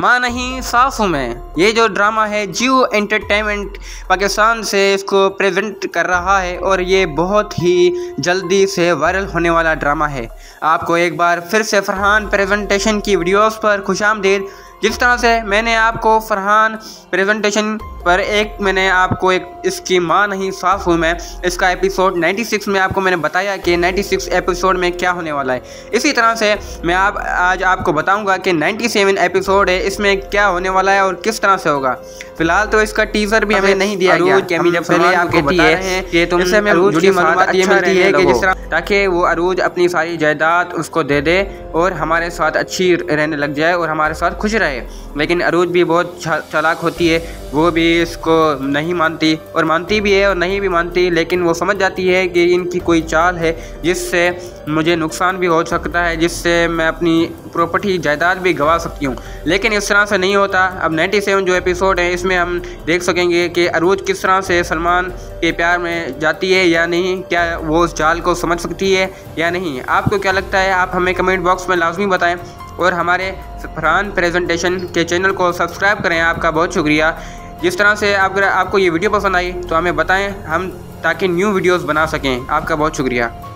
माँ नहीं सास हूँ मैं, ये जो ड्रामा है जियो एंटरटेनमेंट पाकिस्तान से इसको प्रेजेंट कर रहा है और ये बहुत ही जल्दी से वायरल होने वाला ड्रामा है। आपको एक बार फिर से फरहान प्रेजेंटेशन की वीडियोस पर खुशामदीद। जिस तरह से मैंने आपको फरहान प्रेजेंटेशन पर मैंने आपको एक इसकी माँ नहीं सास हूँ मैं इसका एपिसोड 96 में आपको मैंने बताया कि 96 एपिसोड में क्या होने वाला है। इसी तरह से मैं आज आपको बताऊंगा कि 97 एपिसोड है, इसमें क्या होने वाला है और किस तरह से होगा। फिलहाल तो इसका टीजर भी हमें नहीं दिया गया है ताकि वो अरूज अपनी सारी जायदाद उसको दे दे और हमारे साथ अच्छी रहने लग जाए और हमारे साथ खुश रहे। लेकिन अरूज भी बहुत चालाक होती है, वो भी इसको नहीं मानती और मानती भी है और नहीं भी मानती, लेकिन वो समझ जाती है कि इनकी कोई चाल है जिससे मुझे नुकसान भी हो सकता है, जिससे मैं अपनी प्रॉपर्टी जायदाद भी गंवा सकती हूँ। लेकिन इस तरह से नहीं होता। अब 97 जो एपिसोड है इसमें हम देख सकेंगे कि अरूज किस तरह से सलमान के प्यार में जाती है या नहीं, क्या वो उस चाल को समझ सकती है या नहीं। आपको क्या लगता है, आप हमें कमेंट बॉक्स में लाजमी बताएं और हमारे फरहान प्रेजेंटेशन के चैनल को सब्सक्राइब करें। आपका बहुत शुक्रिया। जिस तरह से अगर आपको ये वीडियो पसंद आई तो हमें बताएं ताकि न्यू वीडियोस बना सकें। आपका बहुत शुक्रिया।